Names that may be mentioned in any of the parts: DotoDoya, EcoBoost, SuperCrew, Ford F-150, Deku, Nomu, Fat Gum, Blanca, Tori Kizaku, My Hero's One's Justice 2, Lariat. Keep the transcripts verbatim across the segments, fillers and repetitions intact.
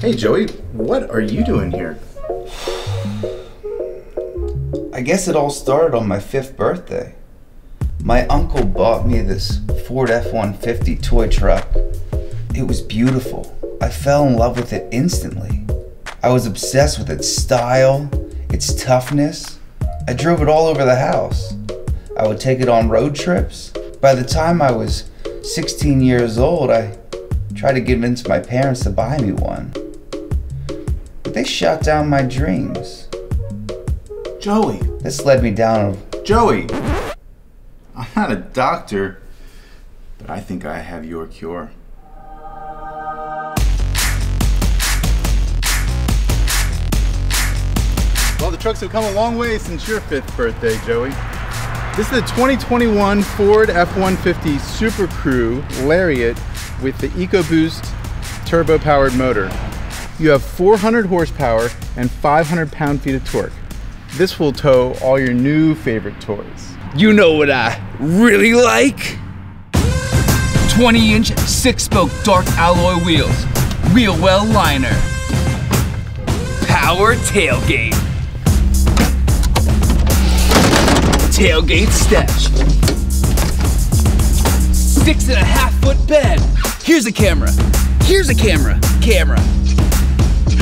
Hey Joey, what are you doing here? I guess it all started on my fifth birthday. My uncle bought me this Ford F one fifty toy truck. It was beautiful. I fell in love with it instantly. I was obsessed with its style, its toughness. I drove it all over the house. I would take it on road trips. By the time I was sixteen years old, I tried to convince my parents to buy me one. But they shot down my dreams. Joey. This led me down a... Joey! I'm not a doctor, but I think I have your cure. Well, the trucks have come a long way since your fifth birthday, Joey. This is the twenty twenty-one Ford F one fifty SuperCrew Lariat with the EcoBoost turbo-powered motor. You have four hundred horsepower and five hundred pound-feet of torque. This will tow all your new favorite toys. You know what I really like? twenty inch six-spoke dark alloy wheels, wheel well liner, power tailgate, tailgate steps, six and a half foot bed. Here's a camera, here's a camera, camera.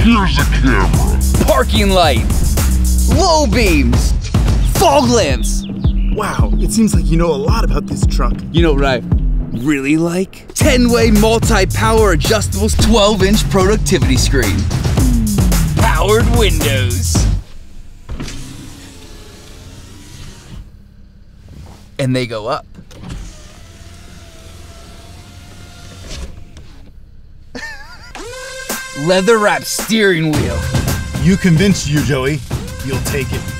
Here's a camera. Parking light, low beams, fog lamps. Wow, it seems like you know a lot about this truck. You know what I really like? ten way multi-power adjustables, twelve inch productivity screen. Powered windows. And they go up. Leather-wrapped steering wheel. You convinced you, Joey. You'll take it.